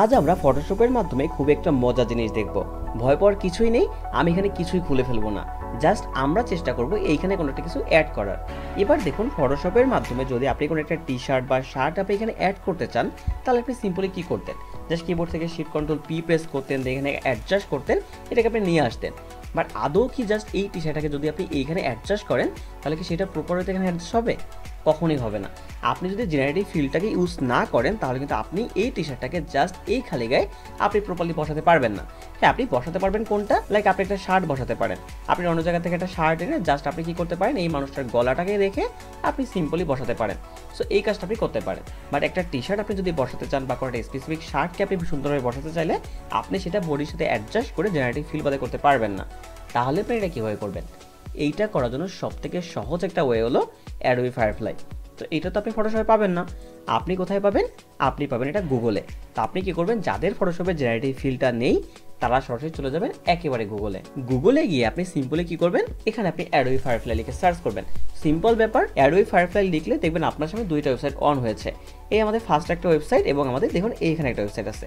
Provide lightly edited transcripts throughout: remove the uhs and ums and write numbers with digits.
আজ আমরা ফটোশপের মাধ্যমে খুব একটা মজার জিনিস দেখব। ভয় পাওয়ার কিছুই নেই, আমি এখানে কিছুই খুলে ফেলবো না, জাস্ট আমরা চেষ্টা করব এইখানে কোনো একটা কিছু অ্যাড করার। এবার দেখুন, ফটোশপের মাধ্যমে যদি আপনি কোনো একটা টি শার্ট বা শার্ট আপনি এখানে অ্যাড করতে চান, তাহলে আপনি সিম্পলি কী করতেন, জাস্ট কিবোর্ড থেকে শিফট কন্ট্রোল পি প্রেস করতেন, এখানে অ্যাডজাস্ট করতেন, এটাকে আপনি নিয়ে আসতেন। বাট আদৌ কি জাস্ট এই টি শার্টটাকে যদি আপনি এইখানে অ্যাডজাস্ট করেন, তাহলে কি সেটা প্রপার ওয়েতে এখানে অ্যাডজাস্ট হবে? কখনই হবে না। আপনি যদি জেনারেটিভ ফিল্ডটাকে ইউজ না করেন, তাহলে কিন্তু আপনি এই টি শার্টটাকে জাস্ট এই খালি গায়ে আপনি প্রপারলি বসাতে পারবেন না। হ্যাঁ, আপনি বসাতে পারবেন কোনটা, লাইক আপনি একটা শার্ট বসাতে পারেন, আপনি অন্য জায়গা থেকে একটা শার্ট এনে জাস্ট আপনি কী করতে পারেন, এই মানুষটার গলাটাকে রেখে আপনি সিম্পলি বসাতে পারেন। সো এই কাজটা আপনি করতে পারেন। বাট একটা টি শার্ট আপনি যদি বসাতে চান বা কোনোটা স্পেসিফিক শার্টকে আপনি সুন্দরভাবে বসাতে চাইলে আপনি সেটা বডির সাথে অ্যাডজাস্ট করে জেনারেটিভ ফিল বাদে করতে পারবেন না। তাহলে আপনি এটা কীভাবে করবেন? এইটা করার জন্য সবথেকে সহজ একটা ওয়ে হলো অ্যাডোবি ফায়ারফ্লাই। তো এটা তো আপনি ফটোশপে পাবেন না, আপনি কোথায় পাবেন? আপনি পাবেন এটা গুগলে। তো আপনি কী করবেন, যাদের ফটোশপে জেনারেটিভ ফিলটা নেই তারা সরাসরি চলে যাবেন একেবারে গুগলে। গুগলে গিয়ে আপনি সিম্পলি কী করবেন, এখানে আপনি অ্যাডোবি ফায়ারফ্লাই লিখে সার্চ করবেন। সিম্পল ব্যাপার, অ্যাডোবি ফায়ারফ্লাই লিখলে দেখবেন আপনার সামনে দুইটা ওয়েবসাইট অন হয়েছে। এই আমাদের ফার্স্ট একটা ওয়েবসাইট এবং আমাদের দেখুন এইখানে একটা ওয়েবসাইট আছে।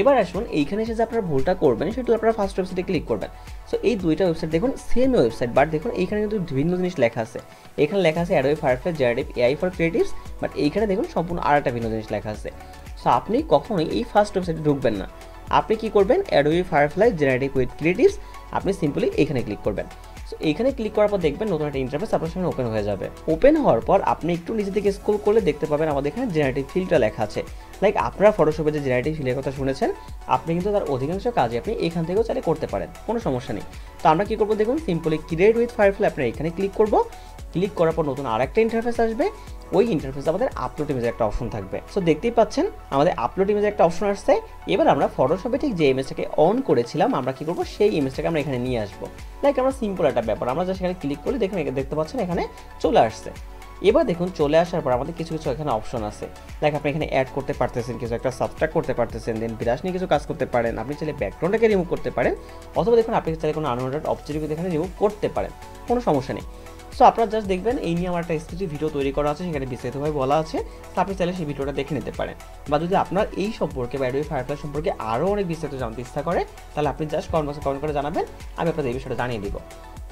এবার আসুন, এইখানে এসে যে আপনারা ভুলটা করবেন সেটা আপনারা ফার্স্ট ওয়েবসাইটে ক্লিক করবেন। সো এই দুইটা ওয়েবসাইট দেখুন সেম ওয়েবসাইট, বাট দেখুন এইখানে কিন্তু বিভিন্ন জিনিস লেখা আছে। এখানে লেখা আছে Adobe Firefly generative AI for creatives, but এইখানে দেখুন সম্পূর্ণ আর একটা ভিন্ন জিনিস লেখা আছে। সো আপনি কখনোই এই ফার্স্ট ওয়েবসাইটে ঢুকবেন না। আপনি কী করবেন, Adobe Firefly generative with creatives, আপনি সিম্পলি এখানে ক্লিক করবেন। সো এইখানে ক্লিক করার পর দেখবেন নতুন একটা ইন্টারফেস আপনার সামনে ওপেন হয়ে যাবে। ওপেন হওয়ার পর আপনি একটু নিচে থেকে স্ক্রল করলে দেখতে পাবেন আমাদের এখানে জেনারেটিভ ফিল্ডটা লেখা আছে। লাইক আপনারা ফটোশপে যে জেনারেটিভ ফিলের কথা শুনেছেন, আপনি কিন্তু তার অধিকাংশ কাজে আপনি এখান থেকেও চালিয়ে করতে পারেন, কোনো সমস্যা নেই। তো আমরা কী করবো দেখুন, সিম্পলি ক্রিয়েট উইথ ফায়ারফ্লাই আপনারা এখানে ক্লিক করবো। ক্লিক করার পর নতুন আর একটা ইন্টারফেস আসবে, ওই ইন্টারফেসে আমাদের আপলোড ইমেজের একটা অপশন থাকবে। সো দেখতেই পাচ্ছেন আমাদের আপলোড ইমেজের একটা অপশন আসছে। এবার আমরা ফটোশপে ঠিক যে ইমেজটাকে অন করেছিলাম আমরা কী করবো, সেই ইমেজটাকে আমরা এখানে নিয়ে আসবো। লাইক আমরা সিম্পল একটা ব্যাপার, আমরা যা সেখানে ক্লিক করলে দেখুন দেখতে পাচ্ছেন এখানে চলে আসছে। এবার দেখুন চলে আসার পর আমাদের কিছু কিছু এখানে অপশন আছে, লাইক আপনি এখানে অ্যাড করতে পারতেছেন, কিছু একটা সাবট্রাক্ট করতে পারতেছেন, দেন বিরাশ নিয়ে কিছু কাজ করতে পারেন, আপনি চাইলে ব্যাকগ্রাউন্ডটাকে রিমুভ করতে পারেন, অথবা দেখুন আপনি চাইলে কোনো আনওয়ান্টেড অবজেক্টকে এখানে রিমুভ করতে পারেন, কোনো সমস্যা নেই। সো আপনারা জাস্ট দেখবেন এই নিয়ে আমার একটা স্পেসিফিক ভিডিও তৈরি করা আছে, সেখানে বিস্তারিতভাবে বলা আছে, তো আপনি চাইলে সেই ভিডিওটা দেখে নিতে পারেন। বা যদি আপনার এই সম্পর্কে অ্যাডোবি ফায়ারফ্লাই সম্পর্কে আরও অনেক বিস্তারিত জানতে ইচ্ছা করে, তাহলে আপনি জাস্ট কমেন্ট করে জানাবেন, আমি আপনাদের এই বিষয়টা জানিয়ে দিব।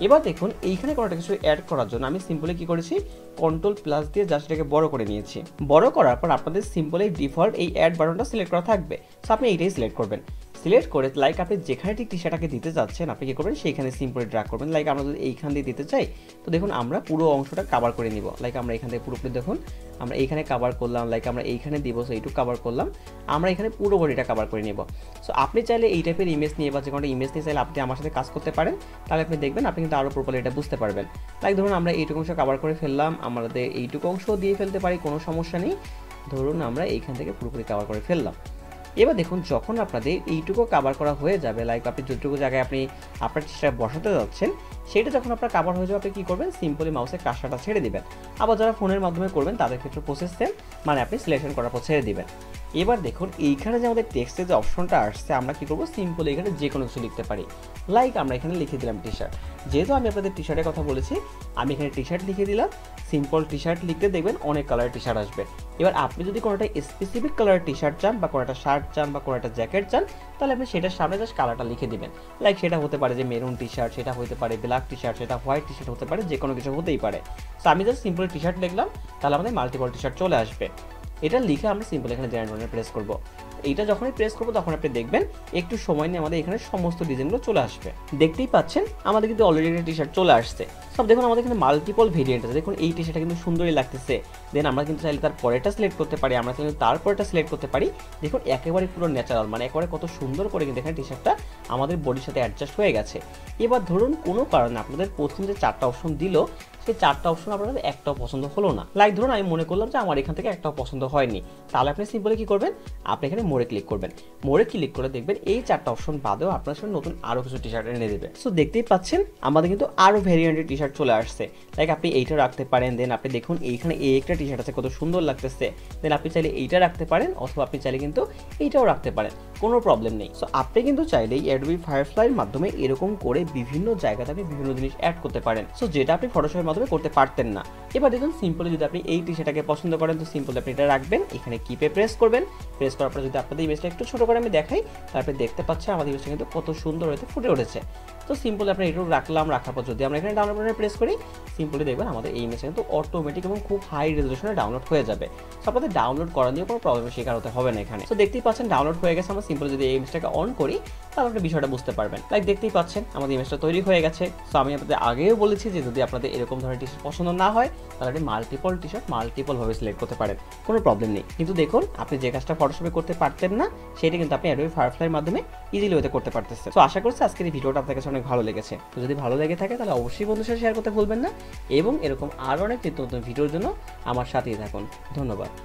এবার দেখুন এইখানে কোনো একটা কিছু অ্যাড করার জন্য আমি সিম্পলি কী করেছি, কন্ট্রোল প্লাস দিয়ে জাস্ট এটাকে বড় করে নিয়েছি। বড় করার পর আপনাদের সিম্পলি ডিফল্ট এই অ্যাড বাটনটা সিলেক্ট করা থাকবে। সো আপনি এইটাই সিলেক্ট করবেন। সিলেক্ট করে লাইক আপনি যেখানে ঠিক টি শার্টটাকে দিতে চাচ্ছেন আপনি কী করবেন, সেইখানে সিম্পলি ড্র্যাগ করবেন। লাইক আমরা যদি এইখান দিয়ে দিতে চাই, তো দেখুন আমরা পুরো অংশটা কভার করে নিব। লাইক আমরা এখান থেকে পুরোপুরি দেখুন আমরা এইখানে কভার করলাম, লাইক আমরা এইখানে দিব, সো এইটুকু কভার করলাম, আমরা এখানে পুরো বডিটা কভার করে নিব। সো আপনি চাইলে এই টাইপের ইমেজ নিয়ে বা যে কোনো ইমেজ নিয়ে চাইলে আপনি আমার সাথে কাজ করতে পারেন, তাহলে আপনি দেখবেন আপনি কিন্তু আরও প্রপারলি এটা বুঝতে পারবেন। লাইক ধরুন আমরা এইটুকু অংশ কভার করে ফেললাম, আমাদের এইটুকু অংশ দিয়ে ফেলতে পারি, কোনো সমস্যা নেই। ধরুন আমরা এইখান থেকে পুরোপুরি কভার করে ফেললাম। এবার দেখুন যখন আপনাদের এইটুকু কভার করা হয়ে যাবে, লাইক আপনি যতটুকু জায়গায় আপনি আপনার টিশার্ট বসাতে যাচ্ছেন সেটা যখন আপনার কভার হয়ে যাবে, আপনি কী করবেন, সিম্পলি মাউসের কাঁসাটা ছেড়ে দেবেন। আবার যারা ফোনের মাধ্যমে করবেন তাদের ক্ষেত্রে প্রসেস সেম, মানে আপনি সিলেকশন করার পর ছেড়ে দেবেন। এবার দেখুন এইখানে যে আমাদের টেক্সটের যে অপশনটা আসছে, আমরা কী করবো, সিম্পলি এখানে যে কোনো কিছু লিখতে পারি। লাইক আমরা এখানে লিখে দিলাম টি শার্ট, যেহেতু আমি আপনাদের টি শার্টের কথা বলেছি আমি এখানে টি শার্ট লিখে দিলাম। সিম্পল টি শার্ট লিখতে দেখবেন অনেক কালারের টি শার্ট আসবে। এবার আপনি যদি কোনোটা স্পেসিফিক কালারের টি শার্ট চান বা কোনোটা শার্ট চান বা কোনোটা জ্যাকেট চান, তাহলে আপনি সেটার সামনে জাস্ট কালারটা লিখে দেবেন। লাইক সেটা হতে পারে যে মেরুন টি শার্ট, সেটা হতে পারে ব্ল্যাক টি শার্ট, সেটা হোয়াইট টি শার্ট হতে পারে, যে কোনো কিছু হতেই পারে। সো আমি জাস্ট সিম্পল টি শার্ট লিখলাম, তাহলে আমাদের মাল্টিপল টি শার্ট চলে আসবে। এটা লিখে আমরা সিম্পল এখানে জেনারেট বাটনে প্রেস করব। এইটা যখনই প্রেস করবো তখন আপনি দেখবেন একটু সময় নিয়ে আমাদের এখানে সমস্ত ডিজাইনগুলো চলে আসবে। দেখতেই পাচ্ছেন আমাদের কিন্তু অলরেডি একটা টি শার্ট চলে আসছে। সব দেখুন আমাদের এখানে মাল্টিপল ভেরিয়েন্ট আছে, দেখুন এই টি শার্টটা কিন্তু সুন্দরই লাগতেছে। দেন আমরা কিন্তু চাইলে তার পরেরটা সিলেক্ট করতে পারি, আমরা চাইলে তার পরেরটা সিলেক্ট করতে পারি। দেখুন একেবারে পুরো ন্যাচারাল, মানে একেবারে কত সুন্দর করে কিন্তু এখানে টি শার্টটা আমাদের বডির সাথে অ্যাডজাস্ট হয়ে গেছে। এবার ধরুন কোনো কারণে আপনাদের প্রথম যে চারটা অপশন দিল, সেই চারটা অপশন আপনাদের একটাও পছন্দ হলো না। লাইক ধরুন আমি মনে করলাম যে আমার এখান থেকে একটাও পছন্দ হয়নি, তাহলে আপনি সিম্পলি কী করবেন, আপনি এখানে মোড়ে ক্লিক করবেন। মোড়ে ক্লিক করে দেখবেন এই চারটা অপশন বাদেও আপনার সামনে নতুন আরও কিছু টি শার্ট এনে দেবে। সো দেখতেই পাচ্ছেন আমাদের কিন্তু আরও ভেরিয়েন্টের টি শার্ট চলে আসছে। লাইক আপনি এইটা রাখতে পারেন, দেন আপনি দেখুন এইখানে এই একটা টি শার্ট আছে কত সুন্দর লাগতেছে, দেন আপনি চাইলে এইটা রাখতে পারেন, অথবা আপনি চাইলে কিন্তু এইটাও রাখতে পারেন। কোনো প্রবলেম নেই। সো আপনি কিন্তু চাইলেই Adobe Firefly এর মাধ্যমে এরকম করে বিভিন্ন জায়গাতে আপনি বিভিন্ন জিনিস অ্যাড করতে পারেন, সো যেটা আপনি ফটোশপের মাধ্যমে করতে পারতেন না। এবার দেখুন সিম্পলি যদি আপনি এই টি-শার্টটাকে পছন্দ করেন তো সিম্পলি আপনি এটা রাখবেন, এখানে কিপে প্রেস করবেন। প্রেস করার পর যদি আপনাদের ইমেজটা একটু ছোট করে আমি দেখাই, তারপরে দেখতে পাচ্ছেন আমাদের ইমেজটা কিন্তু কত সুন্দর হয়ে ফুটে উঠেছে। তো সিম্পলি আপনি এটা রাখলাম, রাখার পর যদি আমরা এখানে ডাউনলোড বাটনে প্রেস করি সিম্পলি দেখবেন আমাদের এই ইমেজটা কিন্তু অটোমেটিক এবং খুব হাই রেজোলিউশনে ডাউনলোড হয়ে যাবে। সো আপনাদের ডাউনলোড করা নিয়ে কোনো প্রবলেমের শিকার হতে হবে না এখানে। সো দেখতেই পাচ্ছেন ডাউনলোড হয়ে গেছে। আমরা সিম্পলি যদি এই ইমেজটাকে অন করি তাহলে আপনি বিষয়টা বুঝতে পারবেন। লাইক দেখতেই পাচ্ছেন আমাদের ইমেজটা তৈরি হয়ে গেছে। সো আমি আপনাদের আগেও বলেছি যে যদি আপনাদের এরকম ধরনের টি-শার্ট পছন্দ না হয় তাহলে আপনি মাল্টিপল টি-শার্ট মাল্টিপলভাবে সিলেক্ট করতে পারেন, কোনো প্রবলেম নেই। কিন্তু দেখুন আপনি যে কাজটা ফটোশপে করতে পারতেন না সেটা কিন্তু আপনি Adobe Firefly এর মাধ্যমে ইজিলি ওয়েতে করতে পারতেছেন। সো আশা করছি আজকের এই ভিডিওটা আপনার কাছে অনেক ভালো লেগেছে। তো যদি ভালো লেগে থাকে তাহলে অবশ্যই বন্ধুর সাথে শেয়ার করতে ভুলবেন না এবং এরকম আরও অনেক নতুন ভিডিওর জন্য আমার সাথেই থাকুন। ধন্যবাদ।